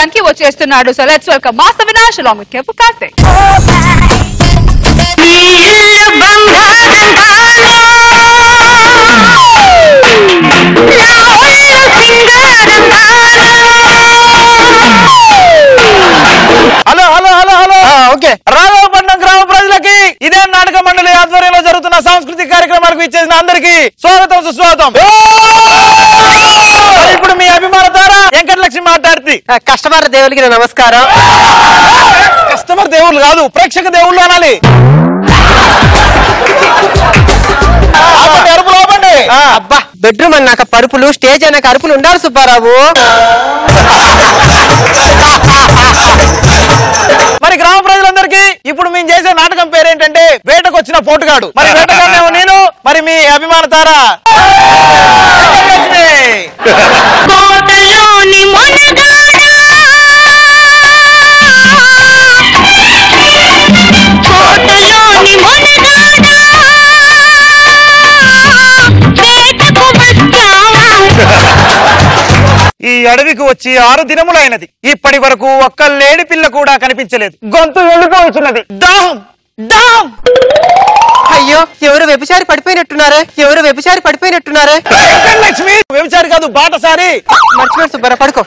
చేయడానికి వచ్చేస్తున్నాడు. So let's welcome master Vinash along with Kevu Karthik. Hello hello hello hello okay Raghavapatnam గ్రామ ప్రజలకి ఇదే నాటక మండలి ఆధ్వర్యంలో జరుగుతున్న సాంస్కృతిక కార్యక్రమాలకు ఇచ్చేసిన అందరికీ స్వాగతం సుస్వాగతం. ఇప్పుడు మీ అభిమాన తార వెంకటలక్ష్మి మాట్లాడుతుంది. కస్టమర్ దేవుళ్ళకి నమస్కారం. కస్టమర్ దేవుళ్ళు కాదు ప్రేక్షక దేవుళ్ళు అనాలి. అబ్బా బెడ్రూమ్ అన్నాక పరుపులు స్టేజ్ అన్నాక అరుపులు ఉండాలి సుబ్బారావు. మరి గ్రామ ప్రజలందరికీ ఇప్పుడు మేము చేసే నాటకం పేరేంటంటే వేటకు వచ్చిన పోటుగాడు. మరి వేటగాడు నేను మరి మీ అభిమాన తార ఈ అడవికి వచ్చి 6 దినములైనది. ఇప్పటి వరకు ఒక్క లేడి పిల్ల కూడా కనిపించలేదు. గొంతు ఎండిపోతున్నది. దాహం దాహం. అయ్యో ఎవరు వ్యభిచారి పడిపోయినట్టున్నారే, ఎవరు వ్యభిచారి పడిపోయినట్టున్నారే. లక్ష్మి వ్యభిచారి కాదు బాటసారి. మర్చిపోయి సుబ్బర పడుకో.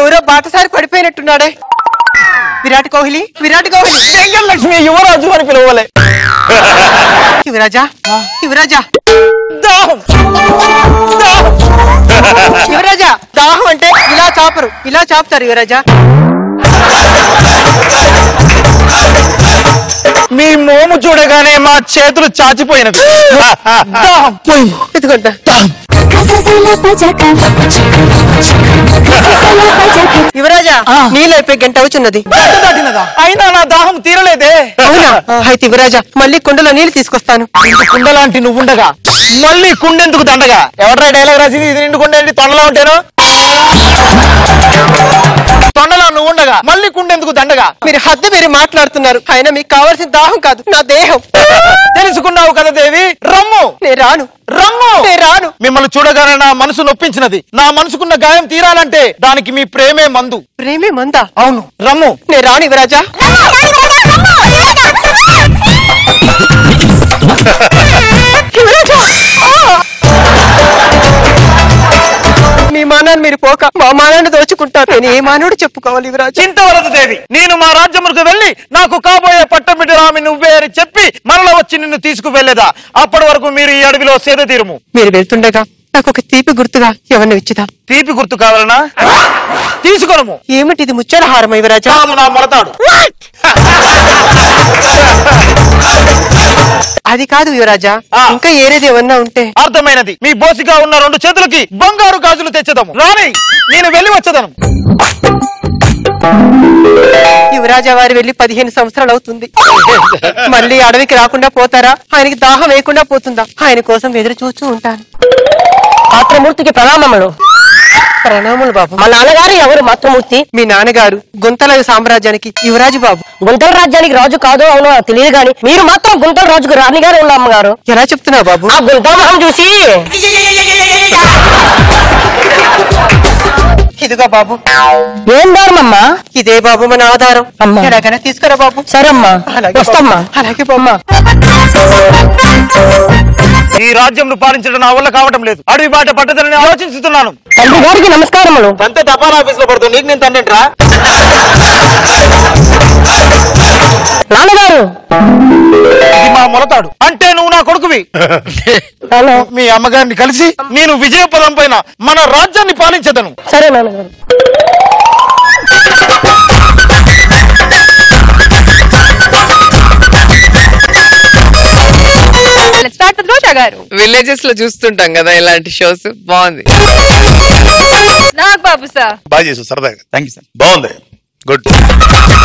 ఎవరో బాటసారి పడిపోయినట్టున్నాడే. విరాట్ కోహ్లీ విరాట్ కోహ్లీ. లక్ష్మి యువరాజు అని పిలవలే. యువరాజా యువరాజా దాహం యువరాజా. దాహం అంటే ఇలా చాపరు, ఇలా చాపుతారు యువరాజా. మీ మోము చూడగానే మా చేతులు చాచిపోయినవి. ఎత్తుకుంటా యువరాజా నీళ్ళు అయిపోయి గంట అవుతున్నది. అయినా నా దాహం తీరలేదే. అవునా అయితే యువరాజా మళ్ళీ కుండలో నీళ్లు తీసుకొస్తాను. కుండలాంటి నువ్వుండగా మళ్ళీ కుండెందుకు దండగా. ఎవడరా డైలాగ్ రాసింది? ఇది నిండు కుండ ఏంటి తొండలా ఉంటాను, తొండలా నువ్వు ఉండగా మళ్ళీ కుండెందుకు దండగా. మీరు హద్దు మీరు మాట్లాడుతున్నారు. అయినా మీకు కావాల్సిన దాహం కాదు నా దేహం. తెలుసుకున్నావు కదా దేవి. రమ్ము నేను రాను, రమ్ము నేను రాను. మిమ్మల్ని చూడగానే నా మనసు నొప్పించినది. నా మనసుకున్న గాయం తీరాలంటే దానికి మీ ప్రేమే మందు. ప్రేమే మందా? అవును రమ్ము నేను రాను యువరాజా. మీ మానాన్ని మీరు పోక మా మానాన్ని దోచుకుంటారు. నేను ఏ మానవుడు చెప్పుకోవాలి యువరాజు? ఇంతవరకు దేవి నేను మా రాజ్యములకు వెళ్ళి నాకు కాబోయే పట్టబిడ్డరామి నువ్వే అని చెప్పి మరల వచ్చి నిన్ను తీసుకువెళ్లేదా? అప్పటి వరకు మీరు ఈ అడవిలో సేద తీరుము. మీరు వెళ్తుండగా నాకు ఒక తీపి గుర్తుగా ఎవరిని ఇచ్చిదా? తీపి గుర్తు కావాలనా? తీసుకోను. ఏమిటి ఇది? ముచ్చలహారం యువరాజా. నా మొరతాడు. అది కాదు యువరాజా ఇంకా ఏరేది ఏమన్నా ఉంటే. అర్థమైనది. మీ బోసిగా ఉన్న 2 చేతులకి బంగారు గాజులు తెచ్చదాము. రాని నేను వెళ్ళి వచ్చేదాను. యువరాజా వారు వెళ్ళి 15 సంవత్సరాలు అవుతుంది. మళ్ళీ అడవికి రాకుండా పోతారా? ఆయనకి దాహం వేయకుండా పోతుందా? ఆయన కోసం ఎదురు చూస్తూ ఉంటాను. మాతృమూర్తికి ప్రణామములు. ప్రణామములు బాబు. మా నాన్నగారు ఎవరు మాతృమూర్తి? మీ నాన్నగారు గుంతల సామ్రాజ్యానికి యువరాజు బాబు. గుంటల రాజ్యానికి రాజు కాదు అవును తెలియదు కానీ మీరు మాత్రం గుంటల రాజుకు రాణిగానే ఉన్న అమ్మగారు. ఎలా చెప్తున్నావు బాబు? ఆ గుంటల మొహం చూసి ఇదిగో బాబు. ఏం దారం అమ్మా? ఇదే బాబు మన ఆధారం. అమ్మా ఎలాగైనా తీసుకురా బాబు. సరేమ్మా వస్తామ్మా. అలాగే బామ్మా. ఈ రాజ్యం పాలించడం నా వల్ల కావటం లేదు. అడవి బాట పట్టదని ఆలోచిస్తున్నాను. తండ్రి గారికి నమస్కారములు. అంతే తపాలా ఆఫీస్ లో పడుతుంది. నీకు నేను తండ్రిట్రా. నాన్నగారు ఇది మా మొలతాడు అంటే నువ్వు నా కొడుకువి. మీ అమ్మగారిని కలిసి నేను విజయ పదం పైన మన రాజ్యాన్ని పాలించదను. సరే నాన్నగారు. విలేజెస్ లో చూస్తుంటాం కదా ఇలాంటి షోస్. బాగుంది నాగబాబు సార్. బాగా చేశారు సరదాగా. Thank you sir. బాగుంది గుడ్.